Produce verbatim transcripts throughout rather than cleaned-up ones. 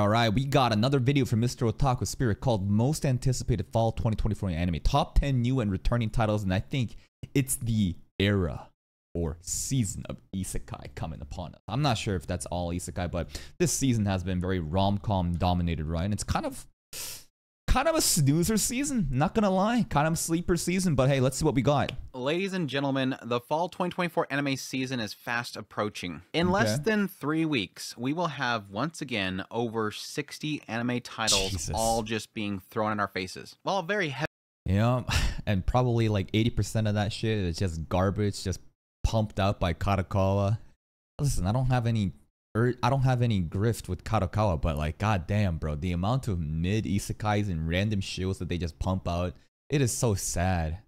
Alright, we got another video from Mister Otaku Spirit called Most Anticipated Fall twenty twenty-four Anime. Top ten new and returning titles, and I think it's the era or season of isekai coming upon us. I'm not sure if that's all isekai, but this season has been very rom-com dominated, right? And it's kind of kind of a snoozer season, not gonna lie, kind of a sleeper season, but hey, let's see what we got. Ladies and gentlemen, the fall twenty twenty-four anime season is fast approaching. In okay. less than three weeks, we will have once again over sixty anime titles, Jesus. all just being thrown in our faces. While very heavy, yeah, and probably like eighty percent of that shit is just garbage, just pumped out by Kadokawa. Listen, I don't have any. I don't have any grift with Kadokawa, but like, goddamn, bro, the amount of mid-isekais and random shills that they just pump out, it is so sad.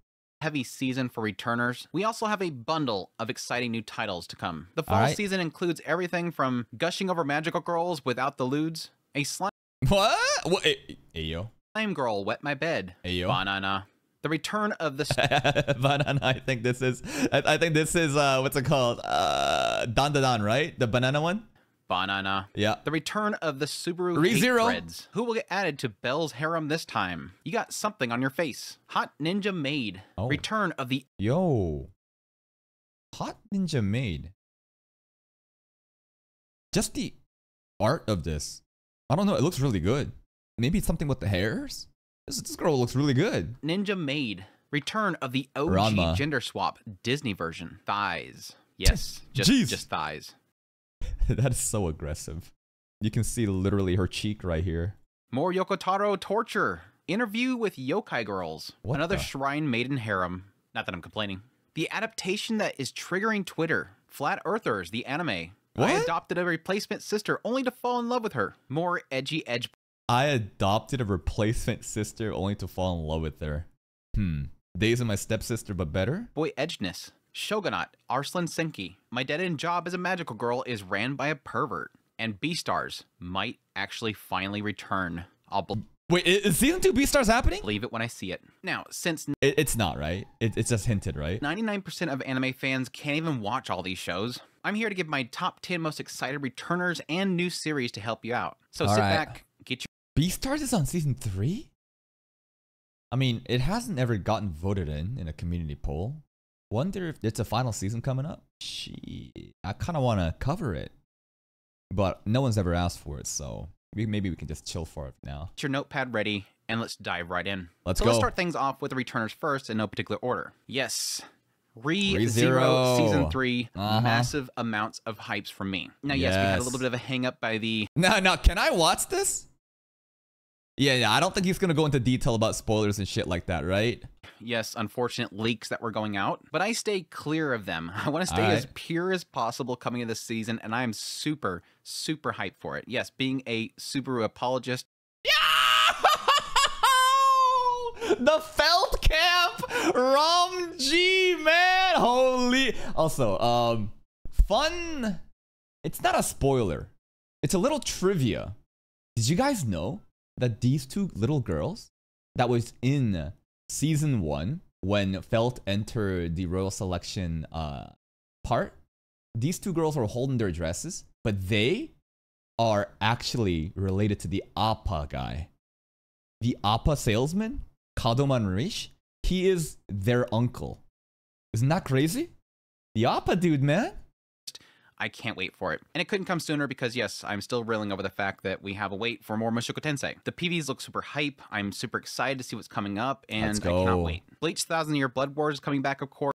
Heavy season for returners. We also have a bundle of exciting new titles to come. The fall right. season includes everything from Gushing Over Magical Girls without the lewds, a slime... What? What? Hey, hey, yo. Slime Girl Wet My Bed. Hey, yo. Banana. The return of the... Banana, I think this is... I, I think this is, uh, what's it called? Uh, Dan Da Dan, right? The banana one? Banana. Yeah. The return of the Subaru Re-Zero threads. Who will get added to Bell's harem this time? You got something on your face. Hot Ninja Maid. Oh. Return of the... Yo. Hot Ninja Maid. Just the art of this. I don't know. It looks really good. Maybe it's something with the hairs? This, this girl looks really good. Ninja Maid. Return of the O G Ranma. Gender swap. Disney version. Thighs. Yes. Just, just thighs. That is so aggressive. You can see literally her cheek right here. More Yoko Taro torture. Interview with yokai girls. What Another the? Shrine maiden harem. Not that I'm complaining. The adaptation that is triggering Twitter. Flat Earthers, the anime. What? I adopted a replacement sister only to fall in love with her. More edgy edge. I adopted a replacement sister only to fall in love with her. Hmm. Days of My Stepsister, but better? Boy edginess. Shogunat, Arslan Senki. My dead-end job as a magical girl is ran by a pervert. And Beastars might actually finally return. I'll Wait, is season two Beastars happening? Believe it when I see it. Now, since... It, it's not, right? It, it's just hinted, right? ninety-nine percent of anime fans can't even watch all these shows. I'm here to give my top ten most excited returners and new series to help you out. So all sit right. back, get your... Beastars is on season three? I mean, it hasn't ever gotten voted in in a community poll. Wonder if it's a final season coming up. Shit, I kind of want to cover it, but no one's ever asked for it, so we, maybe we can just chill for it now. Get your notepad ready, and let's dive right in. Let's so go. Let's start things off with the returners first, in no particular order. Yes, Re-Zero season three, uh-huh. massive amounts of hypes from me. Now, yes, yes, we had a little bit of a hang up by the... No, no, can I watch this? Yeah, yeah, I don't think he's going to go into detail about spoilers and shit like that, right? Yes, unfortunate leaks that were going out, but I stay clear of them. I want to stay right. as pure as possible coming into this season, and I am super, super hyped for it. Yes, being a Subaru apologist. Yeah! The Felt Camp Rom G, man! Holy... Also, um, fun... It's not a spoiler. It's a little trivia. Did you guys know that these two little girls that was in season one when Felt entered the royal selection uh, part, these two girls were holding their dresses, but they are actually related to the Appa guy. The Appa salesman, Kadoman Rish, he is their uncle. Isn't that crazy? The Appa dude, man. I can't wait for it. And it couldn't come sooner because, yes, I'm still reeling over the fact that we have a wait for more Mushoku Tensei. The P Vs look super hype. I'm super excited to see what's coming up, and I cannot wait. Bleach Thousand Year Blood Wars is coming back, of course.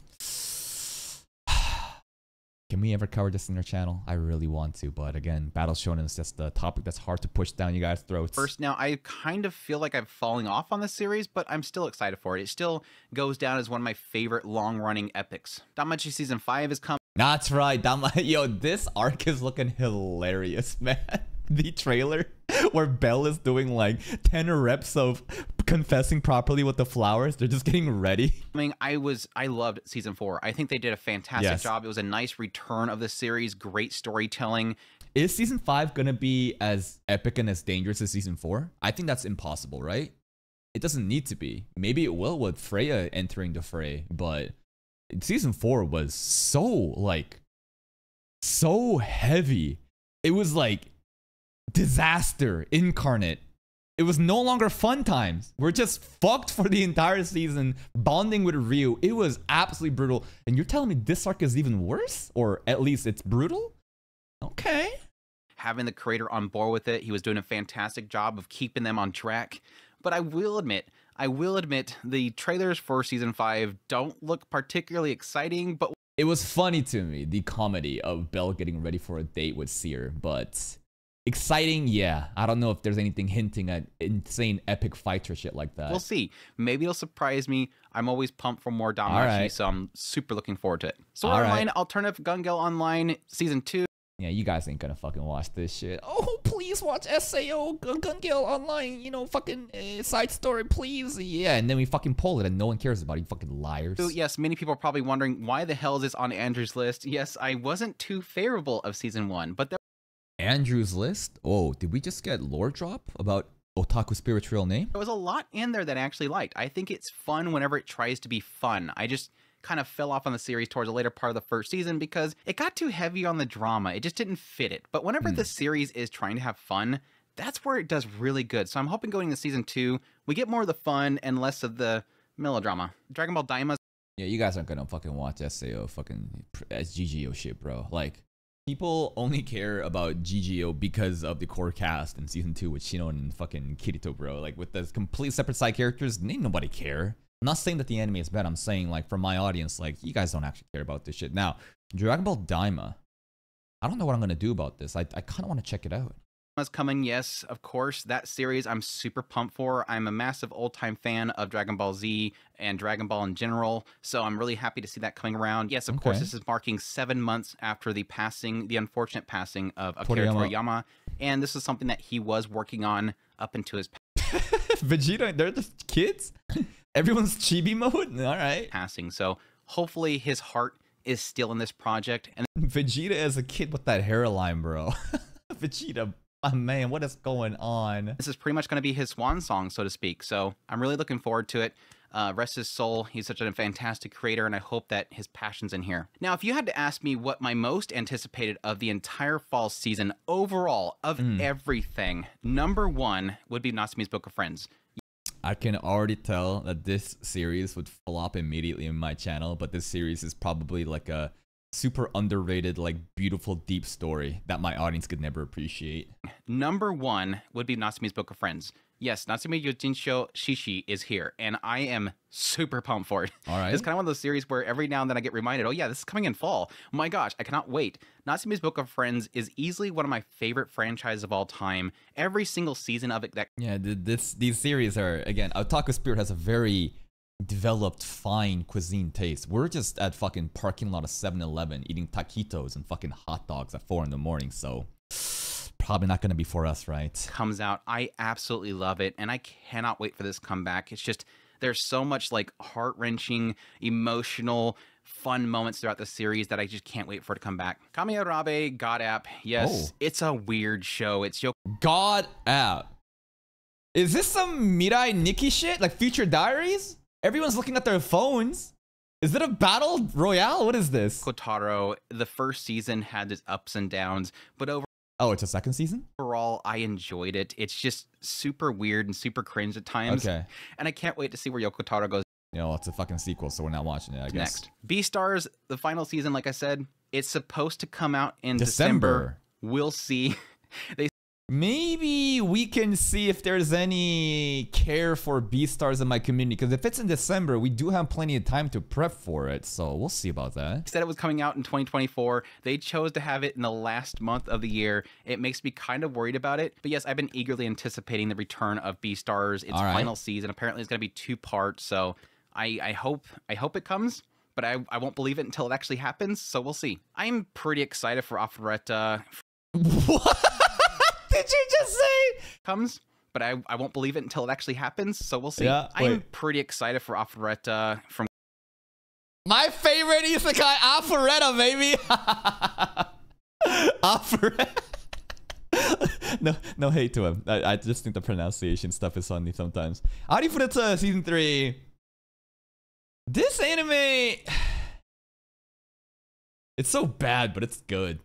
Can we ever cover this in our channel? I really want to, but again, Battle Shonen is just the topic that's hard to push down you guys' throats. First, now, I kind of feel like I'm falling off on this series, but I'm still excited for it. It still goes down as one of my favorite long-running epics. Danmachi Season five is coming. That's right, Danmachi. Yo, this arc is looking hilarious, man. The trailer where Bell is doing like ten reps of confessing properly with the flowers. They're just getting ready. I mean, I was, I loved season four. I think they did a fantastic yes. job. It was a nice return of the series. Great storytelling. Is season five going to be as epic and as dangerous as season four? I think that's impossible, right? It doesn't need to be. Maybe it will with Freya entering the fray, but... Season four was so, like, so heavy. It was like, disaster incarnate. It was no longer fun times. We're just fucked for the entire season, bonding with Ryu. It was absolutely brutal. And you're telling me this arc is even worse? Or at least it's brutal? Okay. Having the creator on board with it, he was doing a fantastic job of keeping them on track. But I will admit, I will admit, the trailers for season five don't look particularly exciting, but... It was funny to me, the comedy of Belle getting ready for a date with Seer, but... Exciting, yeah. I don't know if there's anything hinting at insane epic fights or shit like that. We'll see. Maybe it'll surprise me. I'm always pumped for more Damacy, right. So I'm super looking forward to it. So online, right. Alternative Gungale Online Season two. Yeah, you guys ain't gonna fucking watch this shit. Oh, please watch S A O Gungale Online, you know, fucking uh, side story, please. Yeah, and then we fucking poll it and no one cares about it, you fucking liars. So, yes, many people are probably wondering, why the hell is this on Andrew's list? Yes, I wasn't too favorable of Season one, but there... Andrew's list? Oh, did we just get lore drop about Otaku Spirit's real name? There was a lot in there that I actually liked. I think it's fun whenever it tries to be fun. I just kind of fell off on the series towards the later part of the first season because it got too heavy on the drama. It just didn't fit it. But whenever mm. the series is trying to have fun, that's where it does really good. So I'm hoping going into season two, we get more of the fun and less of the melodrama. Dragon Ball Daima. Yeah, you guys aren't gonna fucking watch S A O fucking S G G O shit, bro. Like... People only care about G G O because of the core cast in season two with Shino and fucking Kirito, bro. Like, with those complete separate side characters, ain't nobody care. I'm not saying that the anime is bad. I'm saying, like, for my audience, like, you guys don't actually care about this shit. Now, Dragon Ball Daima. I don't know what I'm going to do about this. I, I kind of want to check it out. Is coming, yes, of course. That series I'm super pumped for. I'm a massive old-time fan of Dragon Ball Z and Dragon Ball in general, so I'm really happy to see that coming around. Yes, of okay. course, this is marking seven months after the passing, the unfortunate passing of Akira Toriyama, Toriyama and this is something that he was working on up into his past. Vegeta, they're just kids? Everyone's chibi mode? All right. Passing, so hopefully his heart is still in this project. And Vegeta as a kid with that hairline, bro. Vegeta. Oh, man, what is going on? This is pretty much going to be his swan song, so to speak. So I'm really looking forward to it. Uh, rest his soul. He's such a fantastic creator, and I hope that his passion's in here. Now, if you had to ask me what my most anticipated of the entire fall season overall of mm. everything, number one would be Natsume's Book of Friends. I can already tell that this series would flop immediately in my channel, but this series is probably like a super underrated, like, beautiful, deep story that my audience could never appreciate. Number one would be Natsume's Book of Friends. Yes, Natsume Yoshinsho Shishi is here, and I am super pumped for it. All right. It's kind of one of those series where every now and then I get reminded, oh yeah, this is coming in fall. Oh my gosh, I cannot wait. Natsume's Book of Friends is easily one of my favorite franchises of all time. Every single season of it that... Yeah, this, these series are, again, Otaku Spirit has a very... developed fine cuisine taste. We're just at fucking parking lot of seven eleven eating taquitos and fucking hot dogs at four in the morning, so probably not going to be for us, right? Comes out. I absolutely love it, and I cannot wait for this comeback. It's just, there's so much, like, heart-wrenching, emotional, fun moments throughout the series that I just can't wait for it to come back. Kami Arabe, God App. Yes, oh. It's a weird show. It's Yo- God App. Is this some Mirai Nikki shit? Like Future Diaries? Everyone's looking at their phones. Is it a battle royale? What is this? Yoko Taro, the first season had its ups and downs, but over... Oh, it's a second season? Overall, I enjoyed it. It's just super weird and super cringe at times. Okay. And I can't wait to see where Yoko Taro goes. You know, it's a fucking sequel, so we're not watching it, I guess. Next. Beastars, the final season, like I said, it's supposed to come out in December. December. We'll see. They... Maybe we can see if there's any care for Beastars in my community, because if it's in December, we do have plenty of time to prep for it, so we'll see about that. They said it was coming out in twenty twenty-four. They chose to have it in the last month of the year. It makes me kind of worried about it, but yes, I've been eagerly anticipating the return of Beastars. Its right. final season. Apparently, it's going to be two parts, so I, I hope I hope it comes. But I, I won't believe it until it actually happens, so we'll see. I'm pretty excited for Arifureta. What? Did you just say comes? But I, I won't believe it until it actually happens, so we'll see. Yeah, I'm pretty excited for Arifureta from my favorite isekai, Arifureta, baby. Arifureta. No, no hate to him. I, I just think the pronunciation stuff is funny sometimes. Arifureta season three. This anime, it's so bad, but it's good.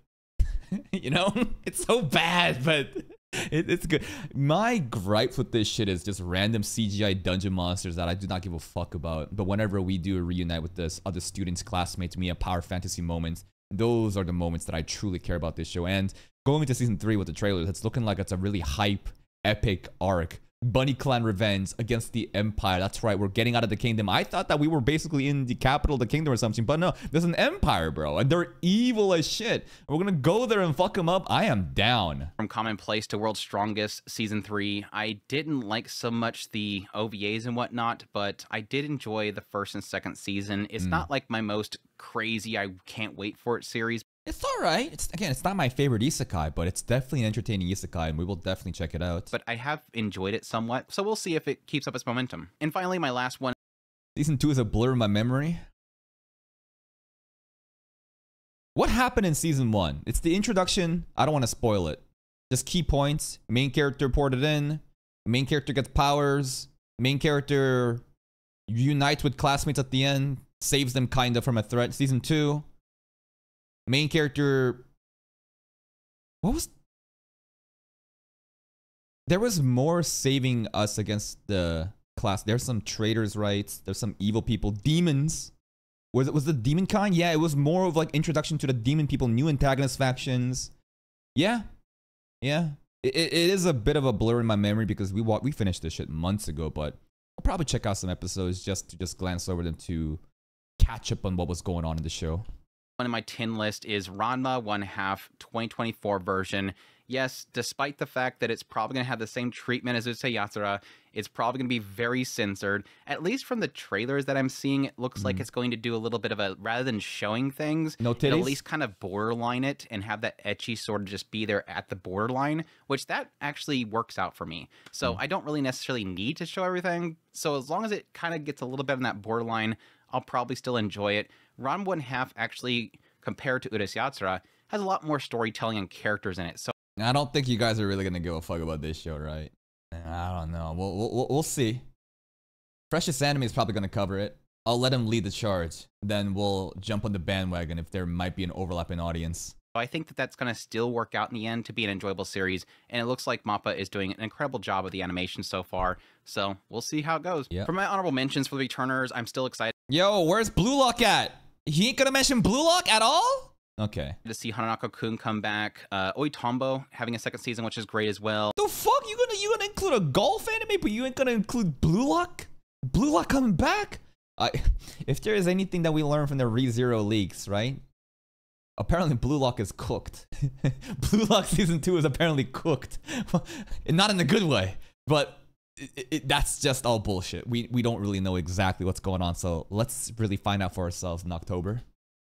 You know, it's so bad, but It, it's good. My gripe with this shit is just random C G I dungeon monsters that I do not give a fuck about. But whenever we do reunite with this other students, classmates, me, and Power Fantasy moments, those are the moments that I truly care about this show. And going into season three with the trailers, it's looking like it's a really hype, epic arc. Bunny Clan Revenge against the Empire. That's right, we're getting out of the kingdom. I thought that we were basically in the capital of the kingdom or something, but no, there's an empire, bro, and they're evil as shit. We're gonna go there and fuck them up. I am down. From commonplace to world's strongest, season three. I didn't like so much the O V As and whatnot, but I did enjoy the first and second season. It's mm. not like my most crazy, I can't wait for it series. It's all right. It's, again, it's not my favorite isekai, but it's definitely an entertaining isekai, and we will definitely check it out. But I have enjoyed it somewhat, so we'll see if it keeps up its momentum. And finally, my last one. Season two is a blur in my memory. What happened in season one? It's the introduction. I don't want to spoil it. Just key points. Main character ported in. Main character gets powers. Main character unites with classmates at the end. Saves them kind of from a threat. Season two. Main character, what was, there was more saving us against the class. There's some traitors' rights. There's some evil people, demons. Was it was the demon kind? Yeah, it was more of like introduction to the demon people, new antagonist factions. Yeah, yeah. It, it is a bit of a blur in my memory because we walked, we finished this shit months ago, but I'll probably check out some episodes just to just glance over them to catch up on what was going on in the show. One in my tin list is Ranma one half twenty twenty-four version. Yes, despite the fact that it's probably going to have the same treatment as Urusei Yatsura, it's probably going to be very censored. At least from the trailers that I'm seeing, it looks mm. like it's going to do a little bit of a, rather than showing things, no titties? At least kind of borderline it and have that ecchi sort of just be there at the borderline, which that actually works out for me. So mm. I don't really necessarily need to show everything. So as long as it kind of gets a little bit in that borderline, I'll probably still enjoy it. Ranma one half actually, compared to Urusei Yatsura, has a lot more storytelling and characters in it. So I don't think you guys are really gonna give a fuck about this show, right? I don't know. We'll we'll, we'll see. Freshest Anime is probably gonna cover it. I'll let him lead the charge. Then we'll jump on the bandwagon if there might be an overlapping audience. I think that that's going to still work out in the end to be an enjoyable series, and it looks like MAPPA is doing an incredible job of the animation so far, so we'll see how it goes. Yep. For my honorable mentions for the returners, I'm still excited. Yo, where's Blue Lock at? He ain't going to mention Blue Lock at all? Okay. To see Hananako-kun come back, uh, Oitombo having a second season, which is great as well. The fuck? You gonna, you gonna include a golf anime, but you ain't gonna include Blue Lock? Blue Lock coming back? Uh, if there is anything that we learned from the ReZero leaks, right? Apparently, Blue Lock is cooked. Blue Lock Season two is apparently cooked. Not in a good way, but it, it, that's just all bullshit. We, we don't really know exactly what's going on, so let's really find out for ourselves in October.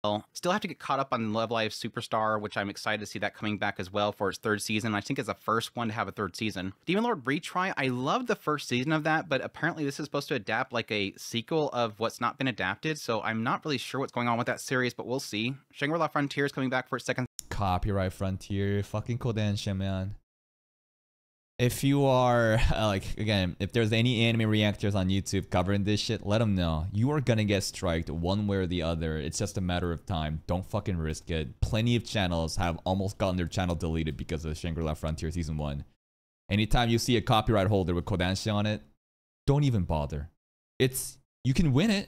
Well, still have to get caught up on Love Live Superstar, which I'm excited to see that coming back as well for its third season. I think it's the first one to have a third season. Demon Lord Retry, I loved the first season of that, but apparently this is supposed to adapt like a sequel of what's not been adapted, so I'm not really sure what's going on with that series, but we'll see. Shangri-La Frontier is coming back for its second. Copyright Frontier, fucking Kodansha, man. If you are, uh, like, again, if there's any anime reactors on YouTube covering this shit, let them know. You are gonna get striked one way or the other. It's just a matter of time. Don't fucking risk it. Plenty of channels have almost gotten their channel deleted because of Shangri-La Frontier Season one. Anytime you see a copyright holder with Kodansha on it, don't even bother. It's, you can win it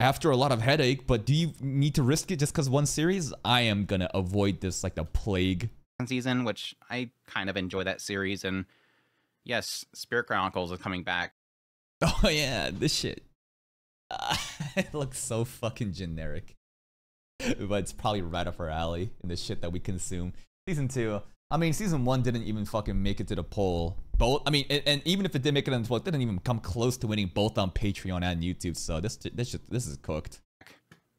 after a lot of headache, but do you need to risk it just because one series? I am gonna avoid this like the plague. Season, which I kind of enjoy that series, and yes, Spirit Chronicles is coming back. Oh yeah, this shit. Uh, it looks so fucking generic, but it's probably right up our alley in the shit that we consume. Season two, I mean, season one didn't even fucking make it to the poll. Both, I mean, and, and even if it did make it on the poll, it didn't even come close to winning both on Patreon and YouTube. So this, this shit, this is cooked.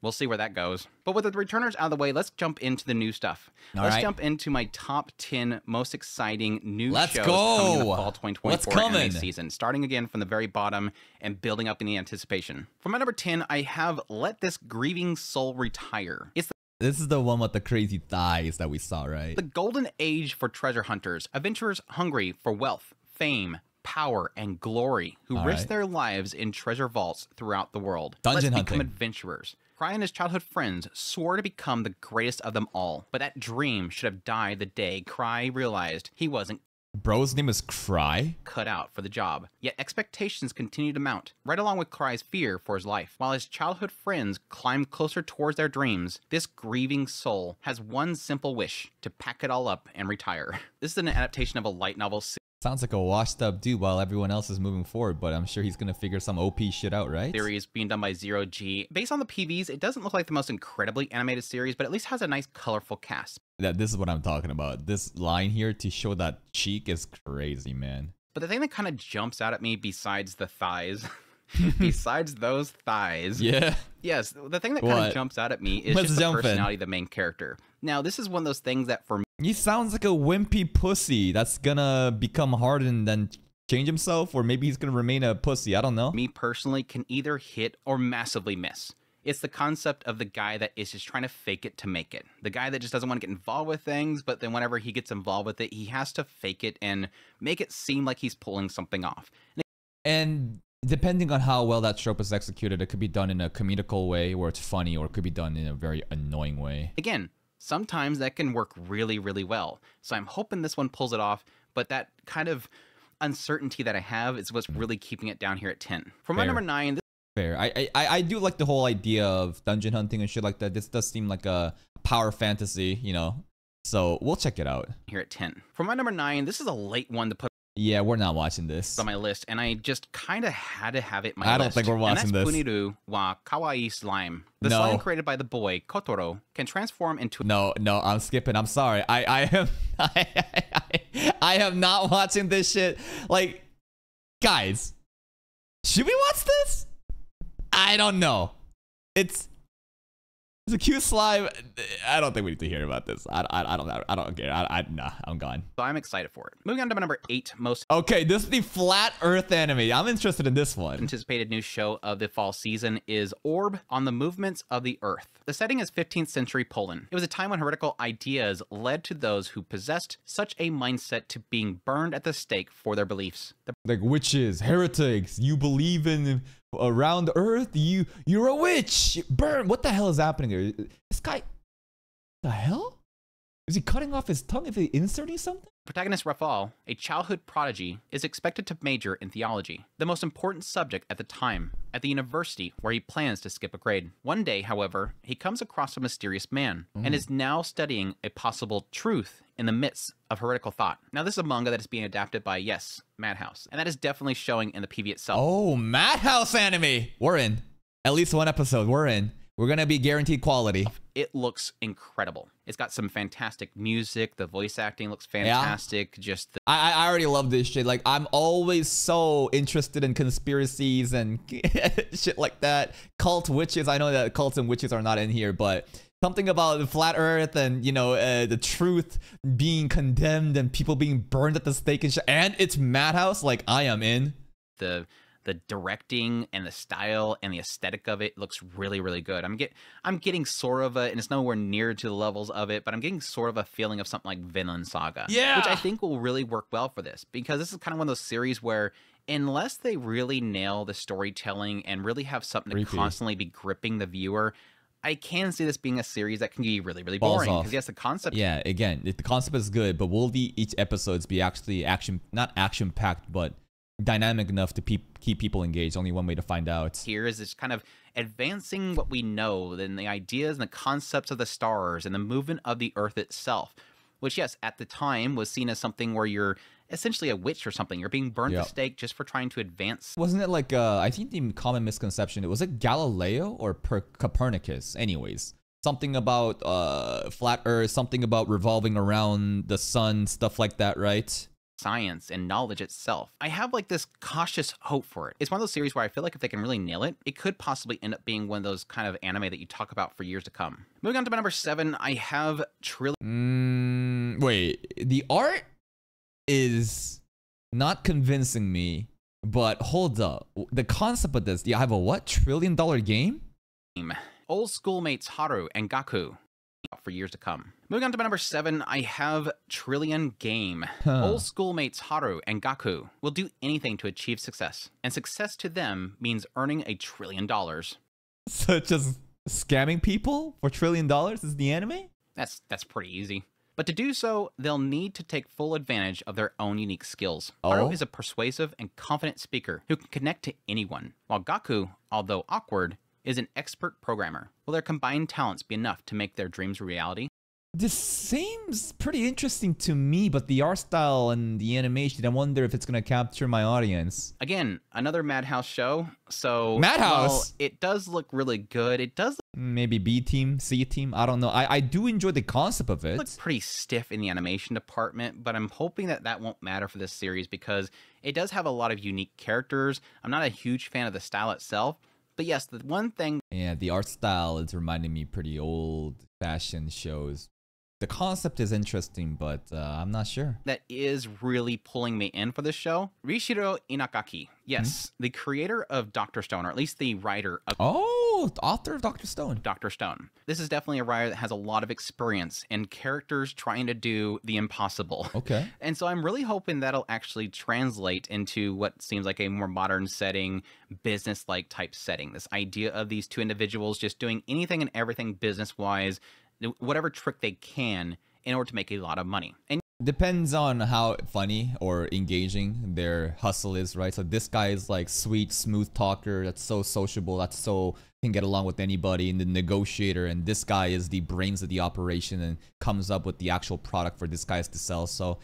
We'll see where that goes. But with the returners out of the way, let's jump into the new stuff. All let's right. jump into my top ten most exciting new let's shows go. coming in the fall twenty twenty-four anime season, starting again from the very bottom and building up in the anticipation. For my number ten, I have Let This Grieving Soul Retire. It's the This is the one with the crazy thighs that we saw, right? The golden age for treasure hunters, adventurers hungry for wealth, fame, power, and glory, who All risk right. their lives in treasure vaults throughout the world. Dungeon let's hunting. Become adventurers. Ryan and his childhood friends swore to become the greatest of them all, but that dream should have died the day Cry realized he wasn't Bro's name is Cry? Cut out for the job. Yet expectations continue to mount, right along with Cry's fear for his life. While his childhood friends climb closer towards their dreams, this grieving soul has one simple wish: to pack it all up and retire. This is an adaptation of a light novel. Sounds like a washed up dude while everyone else is moving forward, but I'm sure he's gonna figure some O P shit out, right? Series being done by Zero G. Based on the P Vs, it doesn't look like the most incredibly animated series, but at least has a nice colorful cast. That this is what I'm talking about. This line here to show that cheek is crazy, man. But the thing that kind of jumps out at me besides the thighs, besides those thighs. Yeah. Yes, the thing that kind of jumps out at me is Let's just the personality in. of the main character. Now, this is one of those things that for me, he sounds like a wimpy pussy that's gonna become hardened and change himself, or maybe he's gonna remain a pussy, I don't know. Me personally can either hit or massively miss. It's the concept of the guy that is just trying to fake it to make it. The guy that just doesn't want to get involved with things, but then whenever he gets involved with it, he has to fake it and make it seem like he's pulling something off. And depending on how well that trope is executed, it could be done in a comedical way where it's funny, or it could be done in a very annoying way. Again, sometimes that can work really, really well. So I'm hoping this one pulls it off, but that kind of uncertainty that I have is what's really keeping it down here at ten. For my number nine, this Fair. I, I I do like the whole idea of dungeon hunting and shit like that. This does seem like a power fantasy, you know. So we'll check it out. Here at ten. For my number nine, this is a late one to put. Yeah, we're not watching this. On my list, and I just kind of had to have it. My I don't list. think we're watching and that's this. Puniru wa Kawaii Slime. The no. slime created by the boy Kotoro can transform into. No, no, I'm skipping. I'm sorry. I I am I I, I am not watching this shit. Like, guys, should we watch this? I don't know. It's it's a cute slime. I don't think we need to hear about this. I I, I don't I don't care. I, I nah. I'm gone. So I'm excited for it. Moving on to my number eight most. Okay, this is the Flat Earth anime. I'm interested in this one. Anticipated new show of the fall season is Orb on the Movements of the Earth. The setting is fifteenth century Poland. It was a time when heretical ideas led to those who possessed such a mindset to being burned at the stake for their beliefs. The like witches, heretics. You believe in. Around Earth, you you're a witch. Burn! What the hell is happening here? This guy, the hell? Is he cutting off his tongue if he inserting something? Protagonist Rafal, a childhood prodigy, is expected to major in theology, the most important subject at the time, at the university where he plans to skip a grade. One day, however, he comes across a mysterious man mm. and is now studying a possible truth in the midst of heretical thought. Now, this is a manga that is being adapted by, yes, Madhouse, and that is definitely showing in the P V itself. Oh, Madhouse anime! We're in. At least one episode, we're in. We're gonna be guaranteed quality. It looks incredible. It's got some fantastic music. The voice acting looks fantastic. Yeah. Just the I, I already love this shit. Like, I'm always so interested in conspiracies and shit like that. Cult witches. I know that cults and witches are not in here, but something about the flat earth and, you know, uh, the truth being condemned and people being burned at the stake and shit. And it's Madhouse. Like, I am in. The... The directing and the style and the aesthetic of it looks really, really good. I'm get, I'm getting sort of a, and it's nowhere near to the levels of it, but I'm getting sort of a feeling of something like Vinland Saga, yeah, which I think will really work well for this, because this is kind of one of those series where unless they really nail the storytelling and really have something Creepy. to constantly be gripping the viewer, I can see this being a series that can be really, really boring. Because yes, the concept. Yeah, again, the concept is good, but will the each episodes be actually action, not action packed, but dynamic enough to pe keep people engaged? Only one way to find out. Here is this kind of advancing what we know, then the ideas and the concepts of the stars and the movement of the earth itself, which yes, at the time was seen as something where you're essentially a witch or something. You're being burned yep. to stake just for trying to advance. Wasn't it like, uh, I think the common misconception, it was like Galileo or per Copernicus, anyways. Something about uh, flat earth, something about revolving around the sun, stuff like that, right? Science and knowledge itself. I have like this cautious hope for it. It's one of those series where I feel like if they can really nail it, it could possibly end up being one of those kind of anime that you talk about for years to come. Moving on to my number seven, I have Trillion. Mm, wait, the art is not convincing me, but hold up. The concept of this, do you have a what? Trillion dollar game? Old schoolmates Haru and Gaku for years to come. Moving on to my number seven, I have Trillion Game. Huh. Old schoolmates Haru and Gaku will do anything to achieve success, and success to them means earning a trillion dollars. So just scamming people for trillion dollars is the anime? That's that's pretty easy. But to do so, they'll need to take full advantage of their own unique skills. Oh. Taro is a persuasive and confident speaker who can connect to anyone, while Gaku, although awkward, is an expert programmer. Will their combined talents be enough to make their dreams a reality? This seems pretty interesting to me, but the art style and the animation, I wonder if it's going to capture my audience. Again, another Madhouse show. So Madhouse! Well, it does look really good. It does look maybe B team, C team. I don't know. I, I do enjoy the concept of it. It looks pretty stiff in the animation department, but I'm hoping that that won't matter for this series because it does have a lot of unique characters. I'm not a huge fan of the style itself. But yes, the one thing... Yeah, the art style is reminding me pretty old-fashioned shows. The concept is interesting, but uh, I'm not sure. That is really pulling me in for this show. Rishiro Inagaki. Yes, mm-hmm. the creator of Doctor Stone, or at least the writer of... Oh, the author of Doctor Stone. Doctor Stone. This is definitely a writer that has a lot of experience in characters trying to do the impossible. Okay. And so I'm really hoping that'll actually translate into what seems like a more modern setting, business-like type setting. This idea of these two individuals just doing anything and everything business-wise, whatever trick they can in order to make a lot of money. And depends on how funny or engaging their hustle is, right? So this guy is like sweet, smooth talker that's so sociable, that's so can get along with anybody, and the negotiator, and this guy is the brains of the operation and comes up with the actual product for this guys to sell. So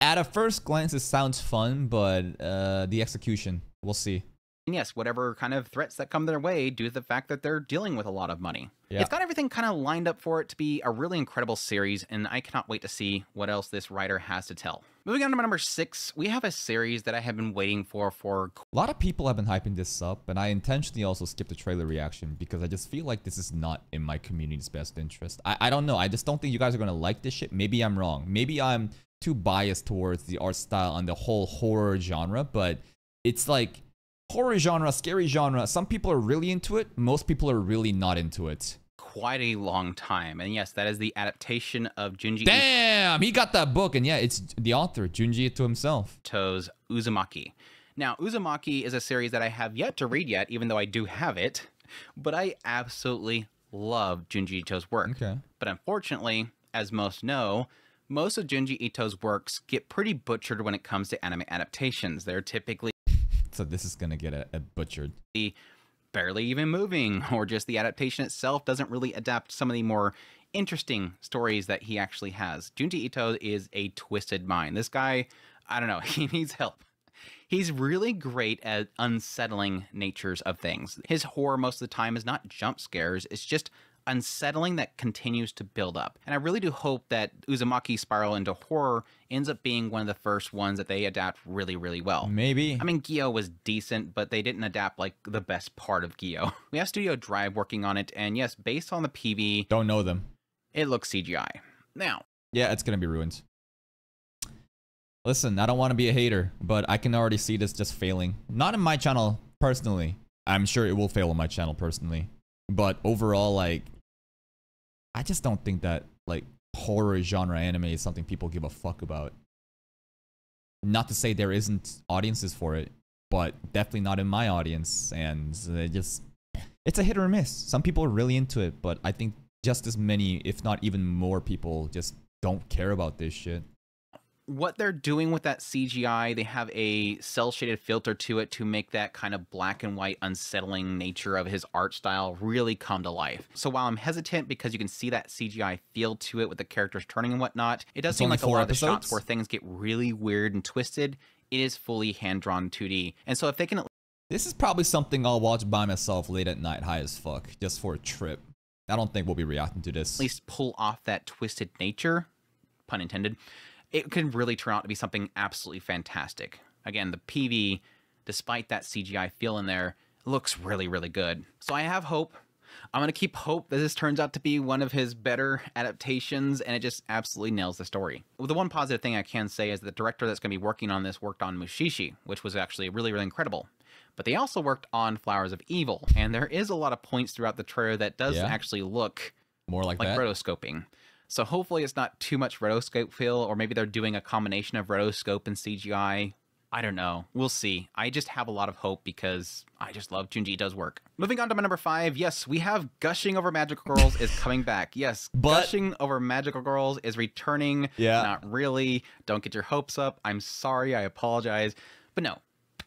at a first glance, it sounds fun, but uh, the execution, we'll see. And yes, whatever kind of threats that come their way due to the fact that they're dealing with a lot of money. Yeah. It's got everything kind of lined up for it to be a really incredible series, and I cannot wait to see what else this writer has to tell. Moving on to my number six, we have a series that I have been waiting for for... A lot of people have been hyping this up, and I intentionally also skipped the trailer reaction because I just feel like this is not in my community's best interest. I, I don't know. I just don't think you guys are going to like this shit. Maybe I'm wrong. Maybe I'm too biased towards the art style and the whole horror genre, but it's like... horror genre, scary genre, some people are really into it, most people are really not into it. Quite a long time. And yes, that is the adaptation of Junji... Damn! He got that book, and yeah, it's the author, Junji Ito himself. ...to's Uzumaki. Now, Uzumaki is a series that I have yet to read yet, even though I do have it, but I absolutely love Junji Ito's work. Okay. But unfortunately, as most know, most of Junji Ito's works get pretty butchered when it comes to anime adaptations. They're typically... So this is going to get a, a butchered. The barely even moving, or just the adaptation itself doesn't really adapt some of the more interesting stories that he actually has. Junji Ito is a twisted mind. This guy, I don't know, he needs help. He's really great at unsettling natures of things. His horror most of the time is not jump scares, it's just unsettling that continues to build up. And I really do hope that Uzumaki's spiral into horror ends up being one of the first ones that they adapt really, really well. Maybe. I mean, Gyo was decent, but they didn't adapt like the best part of Gyo. We have Studio Drive working on it, and yes, based on the P V... Don't know them. It looks C G I. Now... Yeah, it's gonna be ruined. Listen, I don't want to be a hater, but I can already see this just failing. Not in my channel, personally. I'm sure it will fail on my channel, personally. But overall, like... I just don't think that, like, horror genre anime is something people give a fuck about. Not to say there isn't audiences for it, but definitely not in my audience, and it just... It's a hit or miss. Some people are really into it, but I think just as many, if not even more people, just don't care about this shit. What they're doing with that C G I, they have a cel-shaded filter to it to make that kind of black and white unsettling nature of his art style really come to life. So while I'm hesitant because you can see that C G I feel to it with the characters turning and whatnot, it does it's seem like a lot episodes? of the shots where things get really weird and twisted, it is fully hand-drawn two D. And so if they can... This is probably something I'll watch by myself late at night, high as fuck, just for a trip. I don't think we'll be reacting to this. At least pull off that twisted nature, pun intended. It can really turn out to be something absolutely fantastic. Again, the P V, despite that C G I feel in there, looks really, really good. So I have hope. I'm going to keep hope that this turns out to be one of his better adaptations, and it just absolutely nails the story. Well, the one positive thing I can say is the director that's going to be working on this worked on Mushishi, which was actually really, really incredible. But they also worked on Flowers of Evil, and there is a lot of points throughout the trailer that does yeah. actually look more like, like rotoscoping. So hopefully it's not too much rotoscope feel, or maybe they're doing a combination of rotoscope and C G I. I don't know. We'll see. I just have a lot of hope because I just love Junji Ito's work. Moving on to my number five. Yes, we have Gushing Over Magical Girls is coming back. Yes, but... Gushing Over Magical Girls is returning. Yeah. Not really. Don't get your hopes up. I'm sorry. I apologize. But no,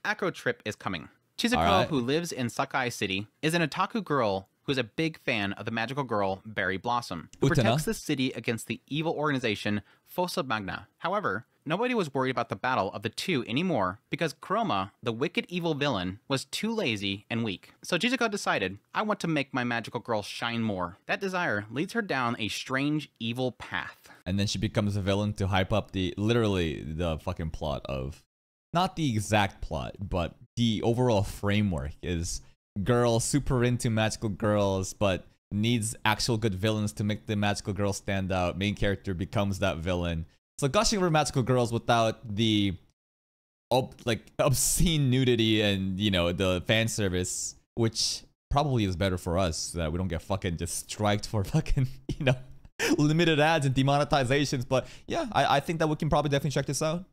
Acro Trip is coming. Chizuko, right. who lives in Sakai City, is an otaku girl who is a big fan of the magical girl Berry Blossom, who Utena. protects the city against the evil organization Fossa Magna. However, nobody was worried about the battle of the two anymore because Kuroma, the wicked evil villain, was too lazy and weak. So Chizuko decided, I want to make my magical girl shine more. That desire leads her down a strange evil path. And then she becomes a villain to hype up the, literally, the fucking plot of... Not the exact plot, but the overall framework is girl super into magical girls, but needs actual good villains to make the magical girl stand out. Main character becomes that villain. So Gushing Over Magical Girls without the ob like obscene nudity and, you know, the fan service, which probably is better for us so that we don't get fucking just striked for fucking, you know, limited ads and demonetizations. But yeah, I, I think that we can probably definitely check this out.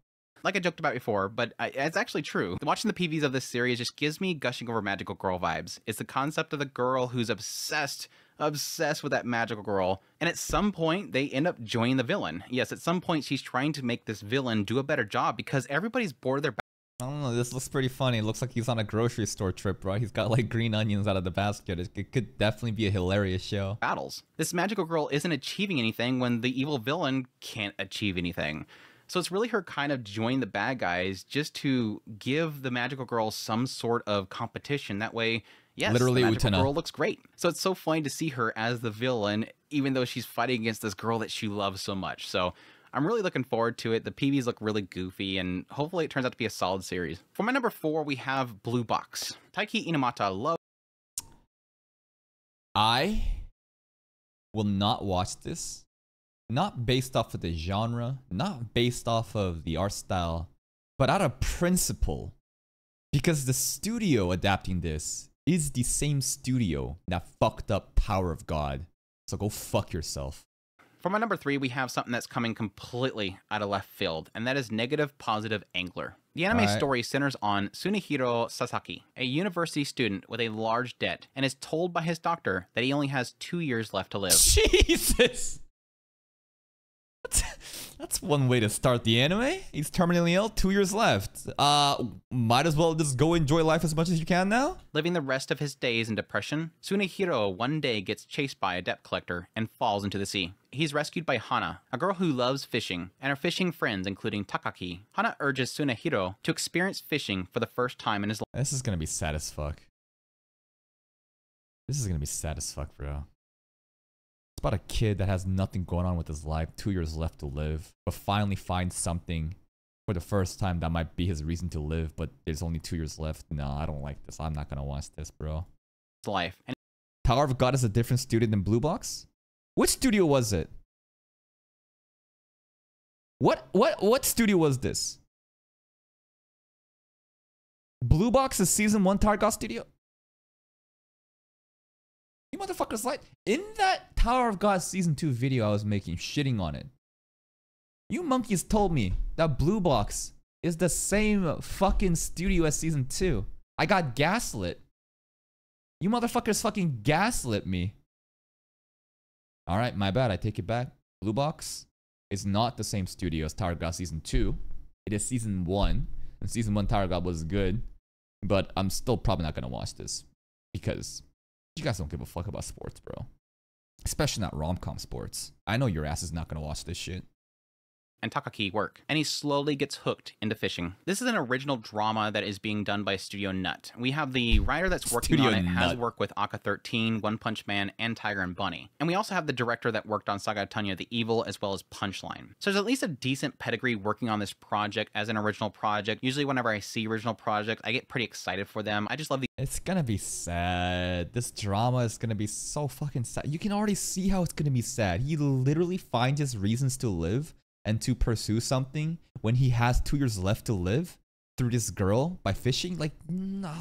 Like I joked about before, but I, it's actually true. Watching the P Vs of this series just gives me Gushing Over Magical Girl vibes. It's the concept of the girl who's obsessed, obsessed with that magical girl. And at some point, they end up joining the villain. Yes, at some point, she's trying to make this villain do a better job because everybody's bored of their... I don't know, this looks pretty funny. It looks like he's on a grocery store trip, bro. He's got, like, green onions out of the basket. It, it could definitely be a hilarious show. Battles. This magical girl isn't achieving anything when the evil villain can't achieve anything. So it's really her kind of join the bad guys just to give the magical girl some sort of competition. That way, yes, Literally the magical Utena. girl looks great. So it's so funny to see her as the villain, even though she's fighting against this girl that she loves so much. So I'm really looking forward to it. The P Vs look really goofy, and hopefully it turns out to be a solid series. For my number four, we have Blue Box. Taiki Inamata loves... I will not watch this. Not based off of the genre, not based off of the art style, but out of principle. Because the studio adapting this is the same studio that fucked up Tower of God. So go fuck yourself. For my number three, we have something that's coming completely out of left field, and that is Negative Positive Angler. The anime right. story centers on Sunehiro Sasaki, a university student with a large debt, and is told by his doctor that he only has two years left to live. Jesus! That's one way to start the anime. He's terminally ill, two years left. Uh, might as well just go enjoy life as much as you can now. Living the rest of his days in depression, Sunehiro one day gets chased by a debt collector and falls into the sea. He's rescued by Hana, a girl who loves fishing, and her fishing friends, including Takaki. Hana urges Sunehiro to experience fishing for the first time in his life. This is gonna be sad as fuck. This is gonna be sad as fuck, bro. About a kid that has nothing going on with his life, two years left to live, but finally finds something for the first time that might be his reason to live, but there's only two years left. No, I don't like this. I'm not gonna watch this, bro. It's life. And Tower of God is a different studio than Blue Box? Which studio was it? What what what studio was this? Blue Box is season one Tower of God studio? You motherfuckers lied. In that Tower of God season two video I was making, shitting on it, you monkeys told me that Blue Box is the same fucking studio as season two. I got gaslit. You motherfuckers fucking gaslit me. Alright, my bad. I take it back. Blue Box is not the same studio as Tower of God season two. It is season one. And season one Tower of God was good. But I'm still probably not gonna watch this. Because... you guys don't give a fuck about sports, bro. Especially not rom-com sports. I know your ass is not gonna watch this shit. And Takaki work, and he slowly gets hooked into fishing. This is an original drama that is being done by Studio Nut. We have the writer that's working Studio on it Nut. has worked with Aka thirteen, One Punch Man, and Tiger and Bunny. And we also have the director that worked on Saga Tanya the Evil as well as Punchline. So there's at least a decent pedigree working on this project as an original project. Usually whenever I see original projects, I get pretty excited for them. I just love the- It's gonna be sad. This drama is gonna be so fucking sad. You can already see how it's gonna be sad. He literally finds his reasons to live and to pursue something when he has two years left to live through this girl by fishing. Like, no.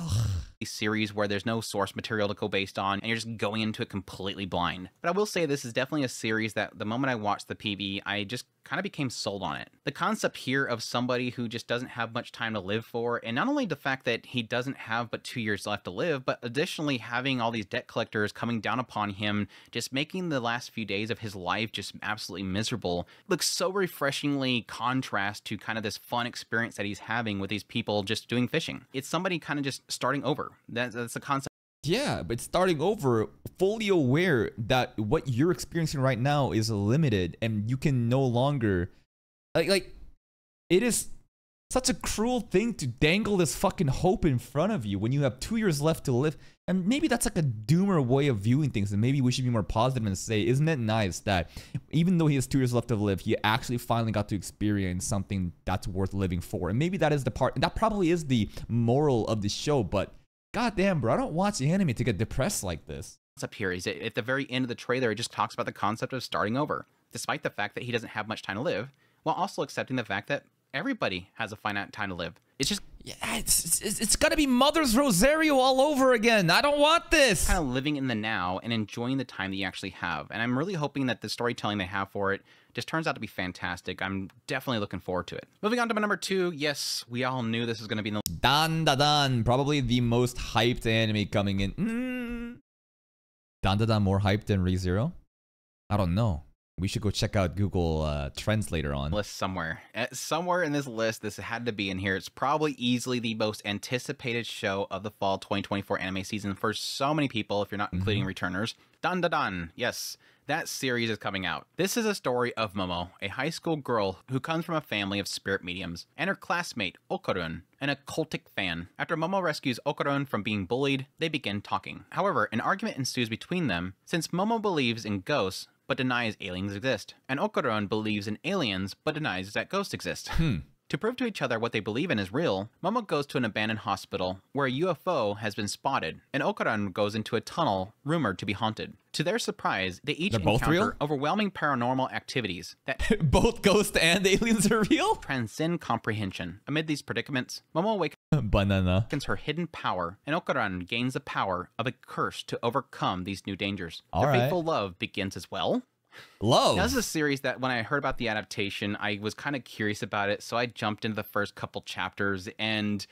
series where there's no source material to go based on, and you're just going into it completely blind. But I will say this is definitely a series that the moment I watched the P V, I just kind of became sold on it. The concept here of somebody who just doesn't have much time to live for, and not only the fact that he doesn't have but two years left to live, but additionally having all these debt collectors coming down upon him, just making the last few days of his life just absolutely miserable, looks so refreshingly contrast to kind of this fun experience that he's having with these people just doing fishing. It's somebody kind of just starting over. That's, that's the concept. Yeah, but starting over, fully aware that what you're experiencing right now is limited and you can no longer... Like, like it is such a cruel thing to dangle this fucking hope in front of you when you have two years left to live. And maybe that's like a doomer way of viewing things, and maybe we should be more positive and say, isn't it nice that even though he has two years left to live, he actually finally got to experience something that's worth living for. And maybe that is the part, that probably is the moral of the show, but... God damn, bro, I don't watch the anime to get depressed like this. What's up here is at the very end of the trailer, it just talks about the concept of starting over, despite the fact that he doesn't have much time to live, while also accepting the fact that everybody has a finite time to live. It's just... Yeah, it's, it's, it's gonna be Mother's Rosario all over again. I don't want this. Kind of living in the now and enjoying the time that you actually have. And I'm really hoping that the storytelling they have for it just turns out to be fantastic. I'm definitely looking forward to it. Moving on to my number two. Yes, we all knew this was going to be the Dan Da Dan, probably the most hyped anime coming in. Mm. Dan Da Dan more hyped than ReZero? I don't know. We should go check out Google uh, Trends later on. List somewhere. At somewhere in this list, this had to be in here. It's probably easily the most anticipated show of the fall twenty twenty-four anime season for so many people, if you're not including mm-hmm. returners. Dan Da Dan, yes. That series is coming out. This is a story of Momo, a high school girl who comes from a family of spirit mediums, and her classmate, Okorun, an occultic fan. After Momo rescues Okorun from being bullied, they begin talking. However, an argument ensues between them since Momo believes in ghosts but denies aliens exist, and Okorun believes in aliens but denies that ghosts exist. Hmm. To prove to each other what they believe in is real, Momo goes to an abandoned hospital where a U F O has been spotted, and Okorun goes into a tunnel rumored to be haunted. To their surprise, they each They're encounter overwhelming paranormal activities that both ghosts and aliens are real? Transcend comprehension. Amid these predicaments, Momo awakens Banana. her hidden power, and Okorun gains the power of a curse to overcome these new dangers. All their right. faithful love begins as well. Love. Now, this is a series that when I heard about the adaptation, I was kind of curious about it, so I jumped into the first couple chapters, and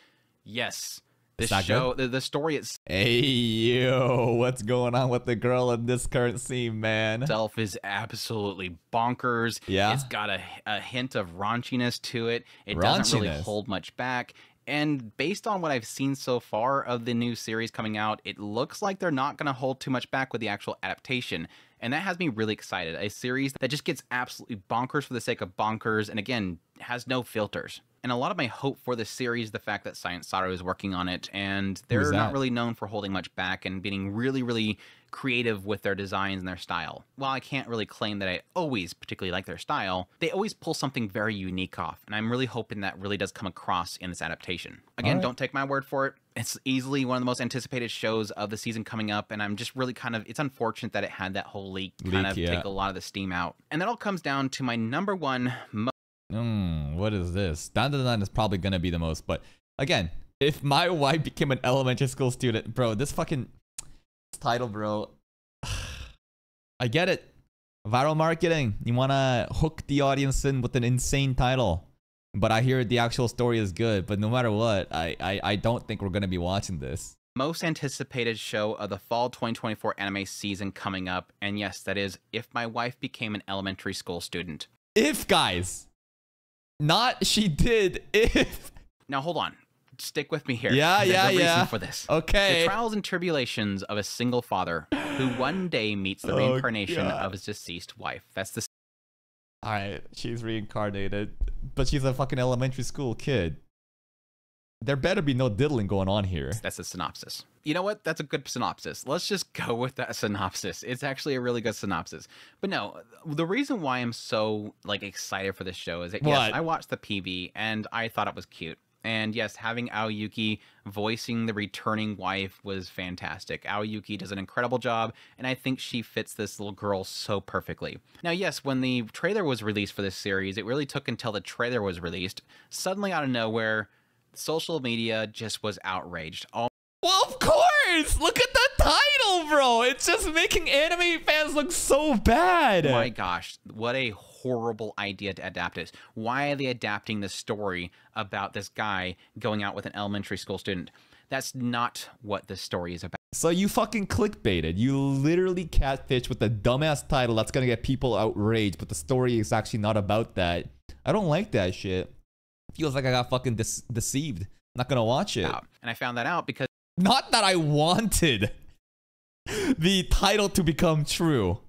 yes, this show, the, the story itself... Hey, yo, what's going on with the girl in this current scene, man? Itself is absolutely bonkers. Yeah. It's got a, a hint of raunchiness to it. It raunchiness. doesn't really hold much back. And based on what I've seen so far of the new series coming out, it looks like they're not going to hold too much back with the actual adaptation. And that has me really excited. A series that just gets absolutely bonkers for the sake of bonkers, and again, has no filters. And a lot of my hope for this series, the fact that Science Saru is working on it, and they're not really known for holding much back and being really, really creative with their designs and their style. While I can't really claim that I always particularly like their style, they always pull something very unique off. And I'm really hoping that really does come across in this adaptation. Again, right. don't take my word for it. It's easily one of the most anticipated shows of the season coming up, and I'm just really kind of, it's unfortunate that it had that whole leak kind leak, of yeah. take a lot of the steam out. And that all comes down to my number one most Mm, what is this? Dan Da Dan is probably gonna be the most, but again, if my wife became an elementary school student, bro, this fucking title, bro. I get it. Viral marketing. You wanna hook the audience in with an insane title. But I hear the actual story is good, but no matter what, I, I, I don't think we're gonna be watching this. Most anticipated show of the fall twenty twenty-four anime season coming up, and yes, that is If My Wife Became an Elementary School Student. If, guys! Not she did if. Now hold on, stick with me here. Yeah, yeah, There's a yeah. reason for this. Okay. The trials and tribulations of a single father who one day meets the oh, reincarnation God. of his deceased wife. That's the. All right, she's reincarnated, but she's a fucking elementary school kid. There better be no diddling going on here. That's a synopsis. You know what? That's a good synopsis. Let's just go with that synopsis. It's actually a really good synopsis. But no, the reason why I'm so like excited for this show is that, what? yes, I watched the P V and I thought it was cute. And yes, having Aoyuki voicing the returning wife was fantastic. Aoyuki does an incredible job, and I think she fits this little girl so perfectly. Now, yes, when the trailer was released for this series, it really took until the trailer was released. Suddenly out of nowhere, social media just was outraged. All well, of course. guys, look at the title, bro. It's just making anime fans look so bad. Oh my gosh, what a horrible idea to adapt this. Why are they adapting this story about this guy going out with an elementary school student? That's not what this story is about. So you fucking clickbaited. You literally catfished with a dumbass title that's gonna get people outraged, but the story is actually not about that. I don't like that shit. Feels like I got fucking de- deceived. Not gonna watch it. Out. And I found that out because... Not that I wanted the title to become true.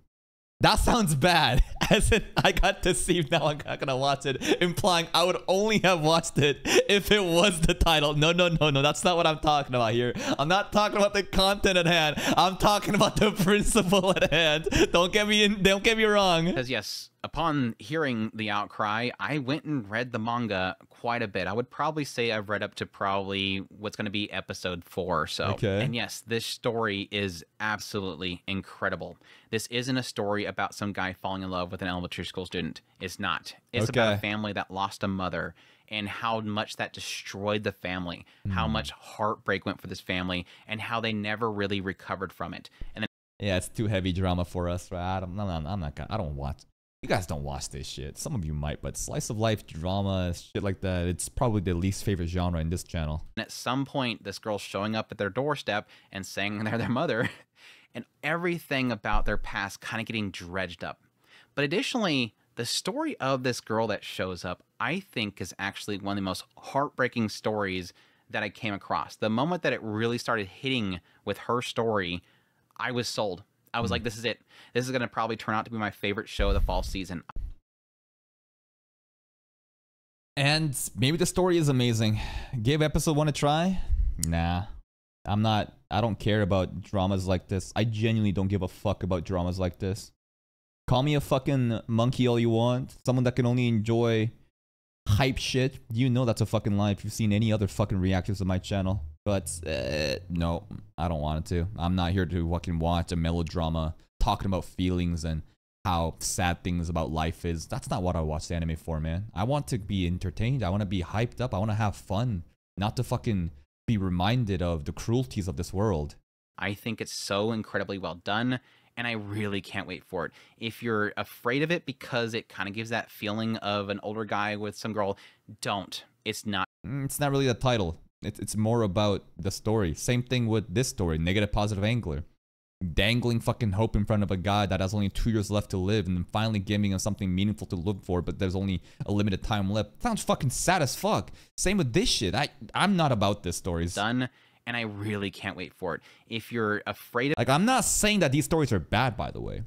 That sounds bad. As in, I got deceived, now I'm not gonna watch it. Implying I would only have watched it if it was the title. No, no, no, no. That's not what I'm talking about here. I'm not talking about the content at hand. I'm talking about the principle at hand. Don't get me in, don't get me wrong. Because yes, upon hearing the outcry, I went and read the manga quite a bit. I would probably say I've read up to probably what's gonna be episode four or so. Okay. And yes, this story is absolutely incredible. This isn't a story about some guy falling in love with an elementary school student. It's not. It's okay. About a family that lost a mother and how much that destroyed the family, mm. how much heartbreak went for this family, and how they never really recovered from it. And then yeah, it's too heavy drama for us, right? I don't, I'm, I'm not, I don't watch. You guys don't watch this shit. Some of you might, but slice of life, drama, shit like that, it's probably the least favorite genre in this channel. And at some point, this girl's showing up at their doorstep and saying they're their mother, and everything about their past kind of getting dredged up. But additionally, the story of this girl that shows up, I think, is actually one of the most heartbreaking stories that I came across. The moment that it really started hitting with her story, I was sold. I was like, this is it. This is going to probably turn out to be my favorite show of the fall season. And maybe the story is amazing. Give episode one a try? Nah. I'm not, I don't care about dramas like this. I genuinely don't give a fuck about dramas like this. Call me a fucking monkey all you want. Someone that can only enjoy hype shit. You know that's a fucking lie if you've seen any other fucking reactions on my channel. But, uh, no, I don't want it to. I'm not here to fucking watch a melodrama talking about feelings and how sad things about life is. That's not what I watch anime for, man. I want to be entertained. I want to be hyped up. I want to have fun. Not to fucking be reminded of the cruelties of this world. I think it's so incredibly well done, and I really can't wait for it. If you're afraid of it because it kind of gives that feeling of an older guy with some girl, don't. It's not. It's not really the title. It's, it's more about the story. Same thing with this story, Negative Positive Angler. Dangling fucking hope in front of a guy that has only two years left to live and then finally giving him something meaningful to live for, but there's only a limited time left. Sounds fucking sad as fuck. Same with this shit. I, I'm not about this story. Done, and I really can't wait for it. If you're afraid of- Like, I'm not saying that these stories are bad, by the way.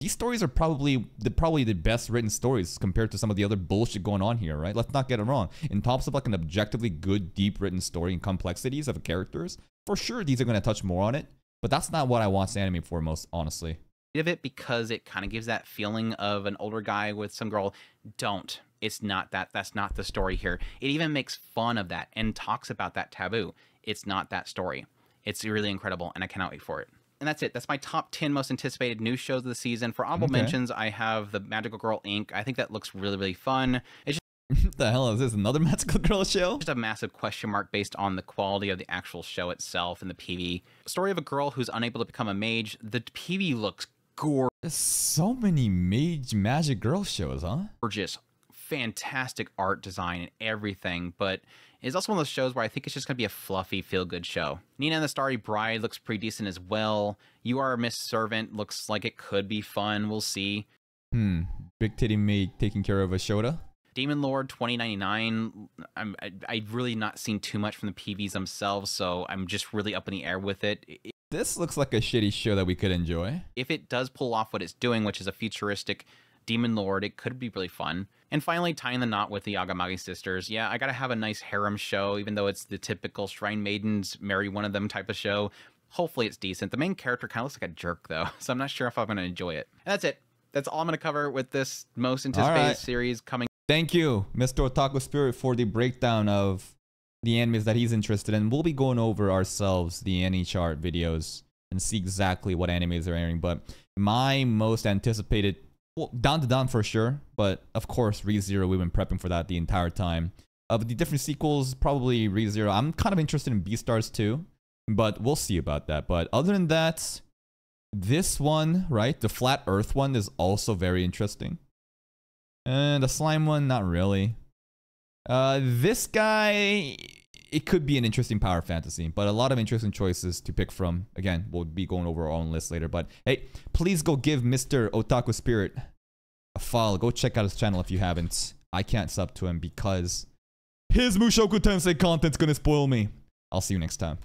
These stories are probably the probably the best written stories compared to some of the other bullshit going on here, right? Let's not get it wrong. In terms of like an objectively good, deep written story and complexities of characters, for sure these are going to touch more on it. But that's not what I watch anime for most, honestly. Of it because it kind of gives that feeling of an older guy with some girl. Don't. It's not that. That's not the story here. It even makes fun of that and talks about that taboo. It's not that story. It's really incredible, and I cannot wait for it. And that's it. That's my top ten most anticipated new shows of the season. For honorable okay. mentions, I have the Magical Girl Incorporated. I think that looks really, really fun. It's just what the hell is this? Another Magical Girl show? Just a massive question mark based on the quality of the actual show itself and the P V. Story of a girl who's unable to become a mage. The P V looks gorgeous. There's so many mage magic girl shows, huh? Gorgeous. Fantastic art design and everything, but it's also one of those shows where I think it's just gonna be a fluffy feel-good show. Nina and the Starry Bride looks pretty decent as well. You Are Miss Servant looks like it could be fun. We'll see. Hmm. Big titty maid taking care of a Shota. Demon Lord twenty ninety-nine. I'm I, I've really not seen too much from the P Vs themselves, so I'm just really up in the air with it. it this looks like a shitty show that we could enjoy. If it does pull off what it's doing, which is a futuristic Demon Lord, it could be really fun. And finally, tying the knot with the Yagamagi sisters. Yeah, I gotta have a nice harem show, even though it's the typical Shrine Maidens marry one of them type of show. Hopefully it's decent. The main character kind of looks like a jerk, though, so I'm not sure if I'm gonna enjoy it. And that's it. That's all I'm gonna cover with this most anticipated right. series coming. Thank you, Mister Otaku Spirit, for the breakdown of the animes that he's interested in. We'll be going over ourselves the Anime Chart videos and see exactly what animes are airing, but my most anticipated... Well, Dan Da Dan for sure, but of course ReZero, we've been prepping for that the entire time. Of the different sequels, probably ReZero. I'm kind of interested in Beastars too. But we'll see about that. But other than that, this one, right? The flat earth one is also very interesting. And the slime one, not really. Uh, this guy, it could be an interesting power fantasy, but a lot of interesting choices to pick from. Again, we'll be going over our own list later. But hey, please go give Mister Otaku Spirit a follow. Go check out his channel if you haven't. I can't sub to him because his Mushoku Tensei content's gonna spoil me. I'll see you next time.